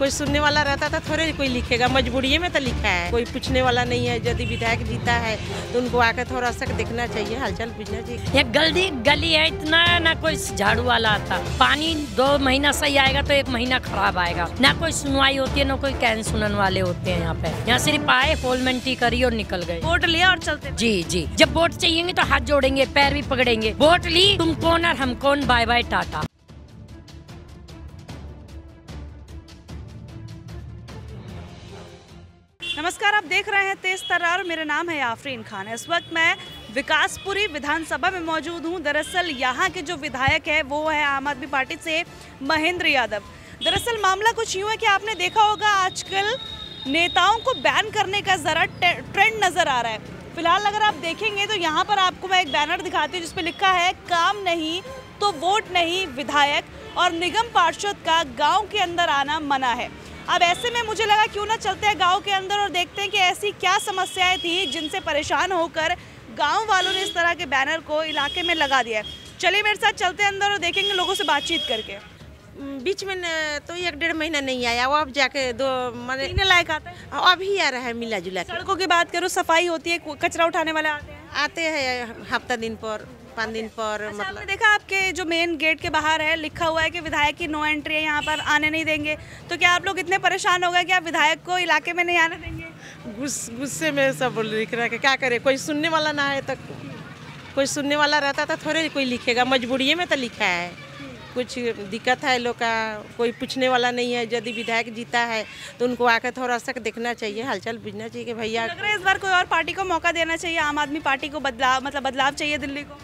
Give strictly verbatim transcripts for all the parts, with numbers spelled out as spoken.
कोई सुनने वाला रहता था थोड़े कोई लिखेगा, मजबूरी में तो लिखा है, कोई पूछने वाला नहीं है। यदि विधायक जीता है तो उनको आकर थोड़ा सा देखना चाहिए, हलचल पूछना चाहिए। ये गली गली है, इतना ना कोई झाड़ू वाला आता, पानी दो महीना सही आएगा तो एक महीना खराब आएगा, ना कोई सुनवाई होती है, ना कोई कहन सुनने वाले होते हैं यहाँ पे। यहाँ सिर्फ आए, फॉर्मेलिटी करी और निकल गए, वोट लिया और चलते। जी जी, जब वोट चाहिए तो हाथ जोड़ेंगे, पैर भी पकड़ेंगे, वोट ली तुम कौन और हम कौन, बाय बाय टाटा। नमस्कार, आप देख रहे हैं तेज़ तर्रार और मेरा नाम है आफरीन खान। इस वक्त मैं विकासपुरी विधानसभा में मौजूद हूं। दरअसल यहां के जो विधायक है वो है आम आदमी पार्टी से महेंद्र यादव। दरअसल मामला कुछ यूँ है कि आपने देखा होगा आजकल नेताओं को बैन करने का ज़रा ट्रेंड नज़र आ रहा है। फिलहाल अगर आप देखेंगे तो यहाँ पर आपको मैं एक बैनर दिखाती हूँ जिसपे लिखा है काम नहीं तो वोट नहीं, विधायक और निगम पार्षद का गाँव के अंदर आना मना है। अब ऐसे में मुझे लगा क्यों ना चलते हैं गांव के अंदर और देखते हैं कि ऐसी क्या समस्याएं थी जिनसे परेशान होकर गांव वालों ने इस तरह के बैनर को इलाके में लगा दिया है। चलिए मेरे साथ चलते हैं अंदर और देखेंगे लोगों से बातचीत करके। बीच में तो एक डेढ़ महीना नहीं आया, वो अब जाके दो महीने लायक आता है, अभी आ रहा है मिला जुला। सड़कों की बात करो, सफाई होती है, कचरा उठाने वाले आते हैं आते हैं हफ्ता दिन पर, पाँच दिन पर। अच्छा, मतलब आपने देखा आपके जो मेन गेट के बाहर है लिखा हुआ है कि विधायक की नो एंट्री है, यहाँ पर आने नहीं देंगे। तो क्या आप लोग इतने परेशान हो गए कि आप विधायक को इलाके में नहीं आने देंगे? गुस्से गुस में सब लिख रहे हैं, क्या करे, कोई सुनने वाला ना है। तो कोई सुनने वाला रहता तो थोड़े कोई लिखेगा, मजबूरी में तो लिखा है। कुछ दिक्कत है लोग का, कोई पूछने वाला नहीं है। यदि विधायक जीता है तो उनको आकर थोड़ा सा देखना चाहिए, हलचल बुझना चाहिए कि भैया। लग रहा है इस बार कोई और पार्टी को मौका देना चाहिए, आम आदमी पार्टी को बदलाव, मतलब बदलाव चाहिए दिल्ली को।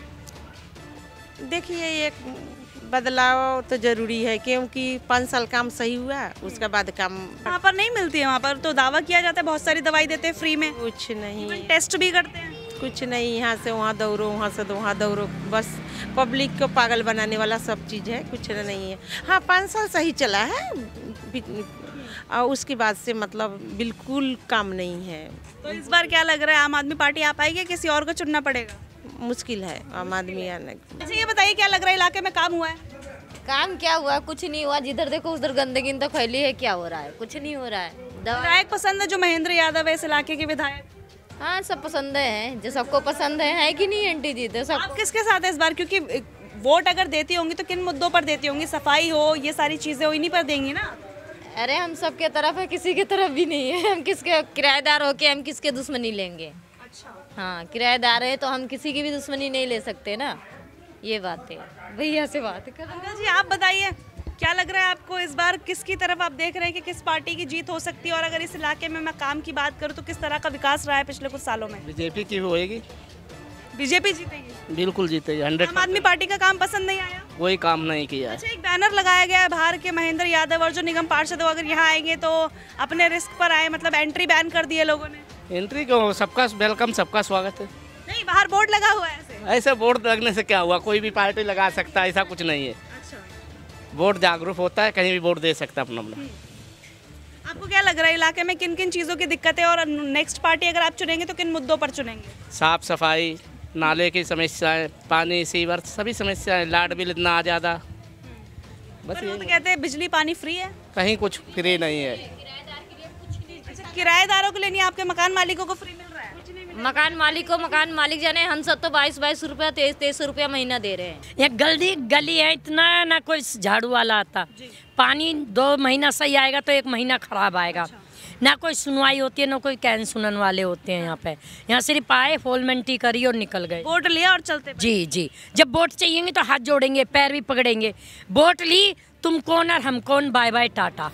देखिए एक बदलाव तो ज़रूरी है क्योंकि पाँच साल काम सही हुआ, उसके बाद काम वहाँ पर नहीं मिलती है। वहाँ पर तो दावा किया जाता है बहुत सारी दवाई देते हैं फ्री में, कुछ नहीं, टेस्ट भी करते हैं कुछ नहीं। यहाँ से वहाँ दौड़ो, वहाँ से वहाँ दौड़ो, बस पब्लिक को पागल बनाने वाला सब चीज़ है, कुछ नहीं है। हाँ, पाँच साल सही चला है और उसके बाद से मतलब बिल्कुल काम नहीं है। तो इस बार क्या लग रहा है, आम आदमी पार्टी आ पाएगी, किसी और को चुनना पड़ेगा? मुश्किल है आम आदमी आने। अच्छा ये बताइए क्या लग रहा है इलाके में काम हुआ है? काम क्या हुआ, कुछ नहीं हुआ। जिधर देखो उधर गंदगी तो फैली है, क्या हो रहा है, कुछ नहीं हो रहा है। विधायक पसंद है जो महेंद्र यादव है, इस इलाके के विधायक? हाँ सब पसंद है, जो सबको पसंद है, है कि नहीं आंटी जी? तो सब आप किसके साथ है इस बार, क्योंकि वोट अगर देती होंगी तो किन मुद्दों पर देती होंगी? सफाई हो, ये सारी चीजें हो, इन्हीं पर देंगी ना? अरे हम सबके तरफ है, किसी के तरफ भी नहीं है। हम किसके किराएदार होके हम किसके दुश्मनी लेंगे? हाँ किराएदार है तो हम किसी की भी दुश्मनी नहीं ले सकते ना, ये बात है। भैया से बात कर। अंकल जी आप बताइए क्या लग रहा है आपको इस बार, किसकी तरफ आप देख रहे हैं कि किस पार्टी की जीत हो सकती है? और अगर इस इलाके में मैं काम की बात करूं तो किस तरह का विकास रहा है पिछले कुछ सालों में? बीजेपी की होगी, बीजेपी जीतेगी, बिल्कुल जीतेगी। हंड्रेड आम आदमी पार्टी का काम पसंद नहीं आया, कोई काम नहीं किया। अच्छा एक बैनर लगाया गया है बाहर के महेंद्र यादव और जो निगम पार्षद अगर यहाँ आएंगे तो अपने रिस्क पर आए, मतलब एंट्री बैन कर दी है लोगों ने। एंट्री क्यों, सबका वेलकम, सबका स्वागत है। नहीं बाहर बोर्ड लगा हुआ है ऐसे, ऐसे बोर्ड लगने से क्या हुआ, कोई भी पार्टी लगा सकता है, ऐसा कुछ नहीं है। अच्छा बोर्ड जागरूक होता है, कहीं भी बोर्ड दे सकता है अपना अपना। आपको क्या लग रहा है इलाके में किन किन चीज़ों की दिक्कत है और नेक्स्ट पार्टी अगर आप चुनेंगे तो किन मुद्दों पर चुनेंगे? साफ सफाई, नाले की समस्याएँ, पानी, सीवर, सभी समस्याएँ, लाइट बिल इतना ज़्यादा। बस ये कहते हैं बिजली पानी फ्री है, कहीं कुछ फ्री नहीं है। किराएदारों के लिए नहीं, आपके मकान मालिकों को फ्री मिल रहा है? कुछ नहीं मिल रहा। मकान मालिकों मकान मालिक जाने, हम सब तो बाईस बाईस रुपया तेईस तेईस रुपया महीना दे रहे हैं। ये गली गली है, इतना ना कोई झाड़ू वाला आता, पानी दो महीना सही आएगा तो एक महीना खराब आएगा। अच्छा। ना कोई सुनवाई होती है, ना कोई कहन सुनने वाले होते हैं यहाँ पे। यहाँ सिर्फ आए, फॉर्मेलिटी करी और निकल गए, वोट लिया और चलते। जी जी, जब वोट चाहिए तो हाथ जोड़ेंगे, पैर भी पकड़ेंगे, वोट ली तुम कौन और हम कौन, बाय बाय टाटा।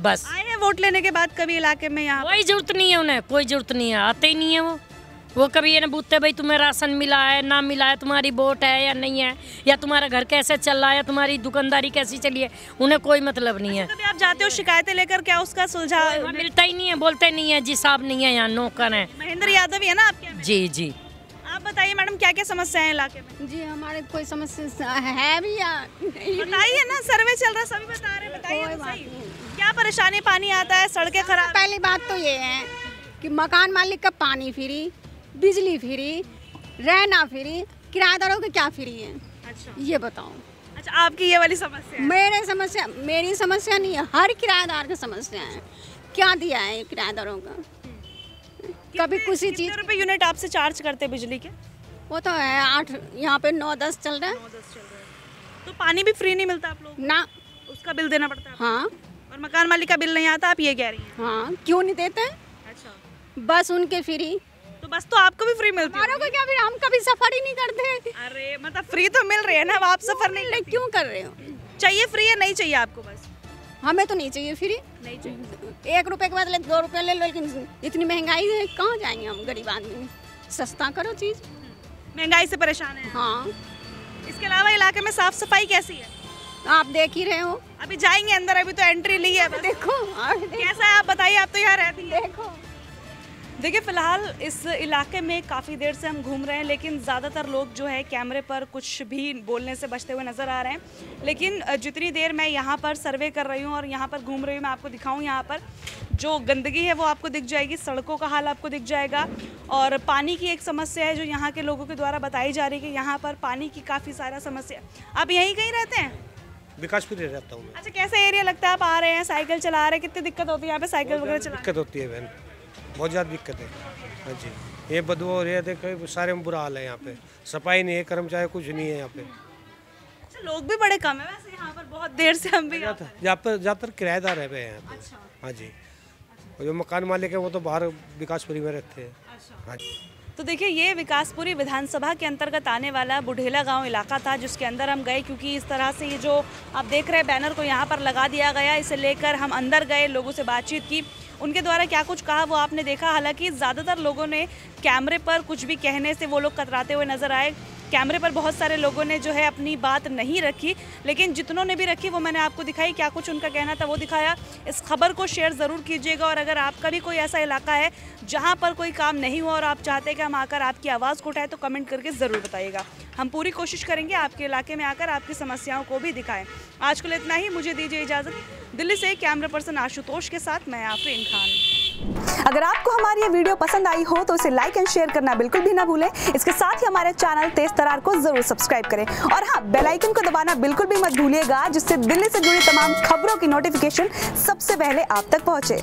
बस आए हैं वोट लेने के बाद, कभी इलाके में यहाँ कोई जरूरत नहीं है, उन्हें कोई जरूरत नहीं है, आते ही नहीं है वो। वो कभी ये ना पूछते भाई तुम्हें राशन मिला है ना मिला है, तुम्हारी वोट है या नहीं है, या तुम्हारा घर कैसे चल रहा है, या तुम्हारी दुकानदारी कैसी चली है, उन्हें कोई मतलब नहीं है। कभी आप जाते हो शिकायतें लेकर, क्या उसका सुलझाव मिलता ही नहीं है? बोलते नहीं है जी साहब नहीं है, यहाँ नौकर है। महेंद्र यादव है ना आपके? जी जी। आप बताइए मैडम क्या क्या समस्या है इलाके में? जी हमारे कोई समस्या है भी बताइए ना, सर्वे चल रहा, सभी बता रहे, बताइए क्या परेशानी? पानी आता है, सड़कें खराब। पहली बात तो ये है कि मकान मालिक का पानी फ्री, बिजली फ्री, रहना फ्री, किराएदारों के क्या फ्री है? अच्छा ये बताओ। अच्छा, आपकी ये वाली समस्या? मेरे समस्या मेरी समस्या नहीं है, हर किराएदार की समस्या है। क्या दिया है किराएदारों का? कभी किसी चीज़ रुपये यूनिट आपसे चार्ज करते बिजली के? वो तो है आठ, यहाँ पे नौ दस चल रहा है। तो पानी भी फ्री नहीं मिलता आप लोग ना, उसका बिल देना पड़ता है। हाँ, और मकान मालिक का बिल नहीं आता, आप ये कह रही हैं? हाँ, क्यों नहीं देते? अच्छा, बस उनके फ्री। तो बस तो आपको भी फ्री मिलती है, को क्या? हम कभी सफर ही नहीं करते। अरे मतलब फ्री तो मिल रही है ना, आप सफर नहीं करते, क्यों कर रहे हो? चाहिए फ्री या नहीं चाहिए आपको? बस हमें तो नहीं चाहिए फ्री, नहीं चाहिए। एक रुपए के बदले दो रुपए ले लो, लेकिन इतनी महंगाई है, कहाँ जाएंगे हम गरीब आदमी? सस्ता करो चीज़। महंगाई से परेशान है? हाँ। इसके अलावा इलाके में साफ सफाई कैसी है? आप देख ही रहे हो, अभी जाएंगे अंदर, अभी तो एंट्री ली है, देखो कैसा है। आप बताइए, आप तो यहाँ रहती हैं। देखो, देखिए फिलहाल इस इलाके में काफ़ी देर से हम घूम रहे हैं, लेकिन ज़्यादातर लोग जो है कैमरे पर कुछ भी बोलने से बचते हुए नज़र आ रहे हैं। लेकिन जितनी देर मैं यहाँ पर सर्वे कर रही हूँ और यहाँ पर घूम रही हूँ, मैं आपको दिखाऊँ, यहाँ पर जो गंदगी है वो आपको दिख जाएगी, सड़कों का हाल आपको दिख जाएगा, और पानी की एक समस्या है जो यहाँ के लोगों के द्वारा बताई जा रही है कि यहाँ पर पानी की काफ़ी सारा समस्या। आप यहीं कहीं रहते हैं? विकासपुरी रहता हूँ। अच्छा, कैसा एरिया लगता है? आप आ रहे हैं, साइकिल चला रहे हैं, कितनी दिक्कत होती है यहाँ पे साइकिल वगैरह चला? दिक्कत होती है बहन, बहुत ज़्यादा दिक्कत है। हाँ जी, ये बदबू हो रही है, देखो सारे में बुरा हाल है, यहाँ पे सफाई नहीं है, कर्मचारी कुछ नहीं है यहाँ पे। अच्छा, लोग भी बड़े कम है वैसे यहाँ पर, बहुत देर से हम भी ज़्यादातर किराएदार है यहाँ पे। हाँ जी, जो मकान मालिक है वो तो बाहर विकासपुरी में रहते हैं। हाँ जी, तो देखिए ये विकासपुरी विधानसभा के अंतर्गत आने वाला बुढ़ेला गांव इलाका था, जिसके अंदर हम गए, क्योंकि इस तरह से ये जो आप देख रहे हैं बैनर को यहाँ पर लगा दिया गया, इसे लेकर हम अंदर गए, लोगों से बातचीत की, उनके द्वारा क्या कुछ कहा वो आपने देखा। हालांकि ज़्यादातर लोगों ने कैमरे पर कुछ भी कहने से वो लोग कतराते हुए नज़र आए, कैमरे पर बहुत सारे लोगों ने जो है अपनी बात नहीं रखी, लेकिन जितनों ने भी रखी वो मैंने आपको दिखाई, क्या कुछ उनका कहना था वो दिखाया। इस खबर को शेयर ज़रूर कीजिएगा, और अगर आपका भी कोई ऐसा इलाका है जहां पर कोई काम नहीं हुआ और आप चाहते हैं कि हम आकर आपकी आवाज़ को उठाएं, तो कमेंट करके ज़रूर बताइएगा। हम पूरी कोशिश करेंगे आपके इलाके में आकर आपकी समस्याओं को भी दिखाएँ। आज के लिए इतना ही, मुझे दीजिए इजाज़त। दिल्ली से कैमरा पर्सन आशुतोष के साथ मैं आफरीन खान। अगर आपको हमारी ये वीडियो पसंद आई हो तो उसे लाइक एंड शेयर करना बिल्कुल भी ना भूलें। इसके साथ ही हमारे चैनल तेज़ तर्रार को जरूर सब्सक्राइब करें, और हाँ, बेल आइकन को दबाना बिल्कुल भी मत भूलिएगा, जिससे दिल्ली से जुड़ी तमाम खबरों की नोटिफिकेशन सबसे पहले आप तक पहुंचे।